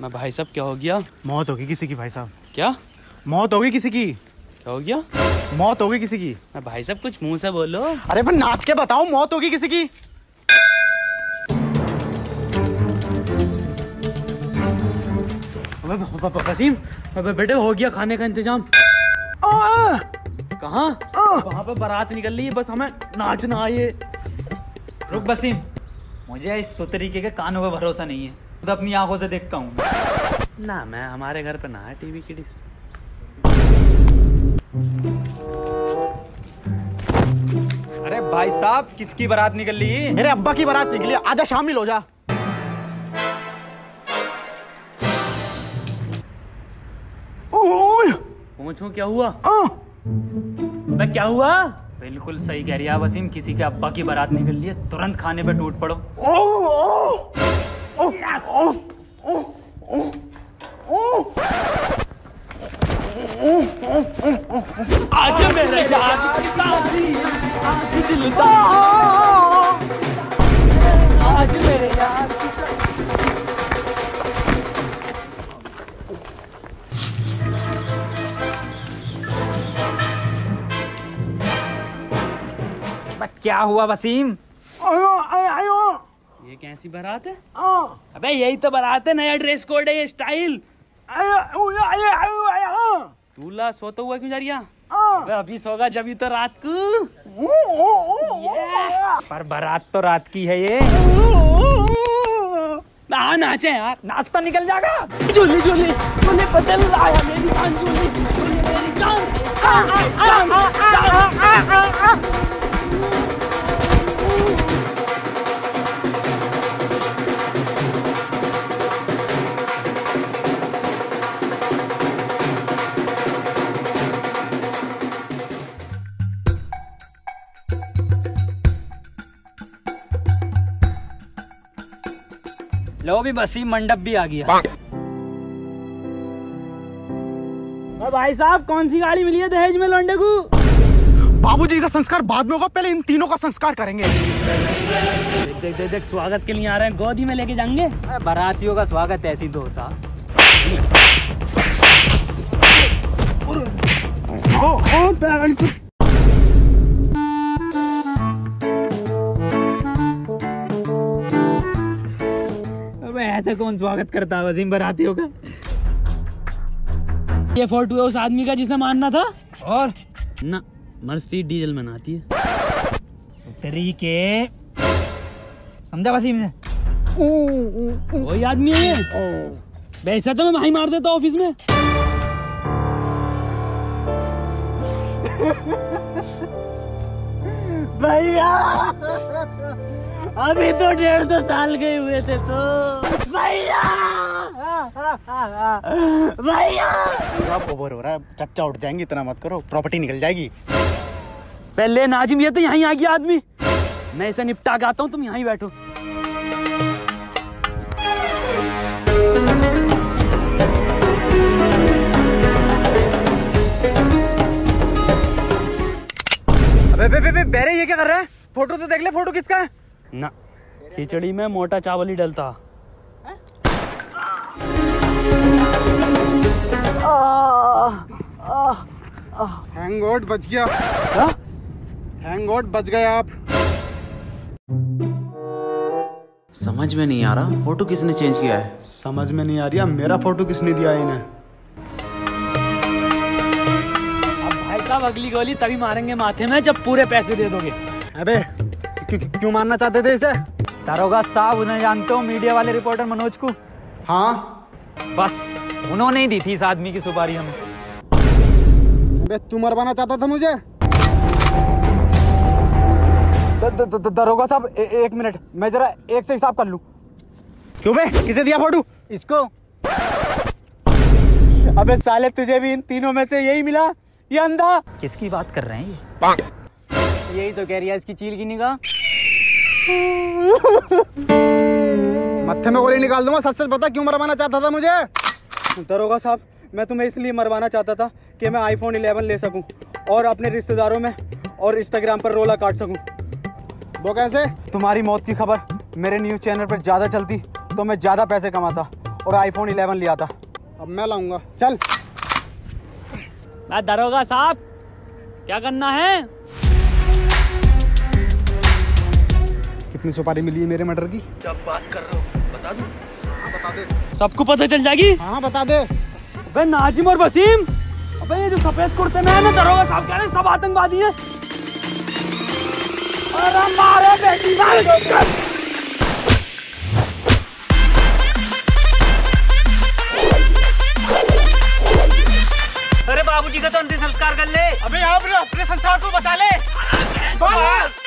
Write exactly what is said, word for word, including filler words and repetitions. मैं भाई साहब क्या हो गया? मौत होगी किसी की भाई साहब। क्या मौत होगी किसी की? क्या हो गया? मौत होगी किसी की। मैं भाई साहब कुछ मुंह से बोलो। अरे पर नाच के बताओ, मौत होगी किसी की? वसीम बेटे हो गया खाने का इंतजाम। कहाँ? वहाँ पे बारात निकल रही है, बस हमें नाचना आए। रुक वसीम, मुझे इस सुतरीके के कानों पे भरोसा नहीं है, तो अपनी आंखों से देखता हूँ ना। मैं हमारे घर पे ना है टीवी की डिश। अरे भाई साहब, किसकी बारात निकल रही है? मेरे अब्बा की बारात निकली, आजा शामिल हो जा। पूछूं क्या हुआ? मैं क्या हुआ? बिल्कुल सही कह रही है वसीम, किसी के अब्बा की बारात निकल रही है, तुरंत खाने पे टूट पड़ो। ओ, ओ, ओ, यस। ओ, ओ, ओ, ओ, आज मेरे आज मेरे यार। क्या हुआ वसीम? आयो, आयो, आयो। ये कैसी बारात है? अबे यही तो बारात है, नया ड्रेस कोड है, ये स्टाइल। दूल्हा सोता हुआ क्यों जा रिया? अबे अभी सोगा जब तो रात को, पर बारात तो रात की है। ये हाँ नाचे यार, नाश्ता निकल जाएगा। झूली झूली मुझे बदल आया मेरी जान, झूली मेरी जान। लो भी बसी मंडप भी आ गया। और भाई साहब कौन सी गाड़ी मिली है दहेज में लौंडे को? बाबूजी का संस्कार बाद में होगा, पहले इन तीनों का संस्कार करेंगे। देख देख देख, देख स्वागत के लिए आ रहे हैं, गोदी में लेके जाएंगे। अरे बारातियों का स्वागत ऐसी तो होता। ओ, ओ, बैठ। ऐसा कौन स्वागत करता है वसीम बारातियों का? ये फोटो है उस आदमी का जिसे मारना था। और ना मर्सिडीज डीजल में आती है सुतरी के, समझा वसीम ने? वही आदमी है ये। वैसे तो मैं भाई मार देता ऑफिस में। भैया अभी तो डेढ़ सौ साल गए हुए थे तो। भैया भैया आप ओवर हो रहा है, चक्चा उठ जाएंगे, इतना मत करो, प्रॉपर्टी निकल जाएगी। पहले नाजिम ये तो यहाँ आ गया आदमी, मैं इसे निपटा के आता हूँ, तुम यहाँ ही बैठो। अबे बे बे बे बेरे, ये क्या कर रहा है? फोटो तो देख ले, फोटो किसका है? ना खिचड़ी में मोटा चावल ही डलता। हैंग आउट बच गया। हैंग आउट बच गए आप। समझ में नहीं आ रहा फोटो किसने चेंज किया है। समझ में नहीं आ रही मेरा फोटो किसने दिया है इन्हें। अब भाई साहब अगली गोली तभी मारेंगे माथे में जब पूरे पैसे दे दोगे। अबे क्यों मारना चाहते थे इसे? दारोगा साहब, उन्हें जानते हो, मीडिया वाले रिपोर्टर मनोज को। हाँ बस उन्होंने ही दी थी इस आदमी की सुपारी हमें। अबे तू मरवाना चाहता था मुझे? द, द, द, दारोगा साहब एक मिनट, मैं जरा एक से हिसाब कर लूं। क्यों बे, किसे दिया फोटो? इसको। अबे साले तुझे भी इन तीनों में से यही मिला, ये अंधा। किसकी बात कर रहे हैं ये? यही तो कह रही है, इसकी चील की निगाह। मत्थे में गोली निकाल दूंगा। सच सच बता, क्यों मरवाना चाहता था मुझे? दरोगा साहब, मैं तुम्हें इसलिए मरवाना चाहता था कि मैं आईफोन इलेवन ले सकूं और अपने रिश्तेदारों में और इंस्टाग्राम पर रोला काट सकूं। वो कैसे? तुम्हारी मौत की खबर मेरे न्यूज़ चैनल पर ज़्यादा चलती तो मैं ज़्यादा पैसे कमाता और आईफोन इलेवन लिया था। अब मैं लाऊंगा, चल। मैं दरोगा साहब, क्या करना है? कितनी सुपारी मिली है मेरे मर्डर की? क्या बात कर रहे हो? बता दो। हाँ बता दे। सबको पता चल जाएगी। हाँ बता दे। अबे नाजिम और वसीम, अबे ये जो सफेद कुर्ते में है ना दरोगा साहब कह रहे सब आतंकवादी है। अरे मारे बेटी मारे। बाबूजी का तो अंतिम संस्कार कर ले। अबे यहाँ अपने संसार को बता ले।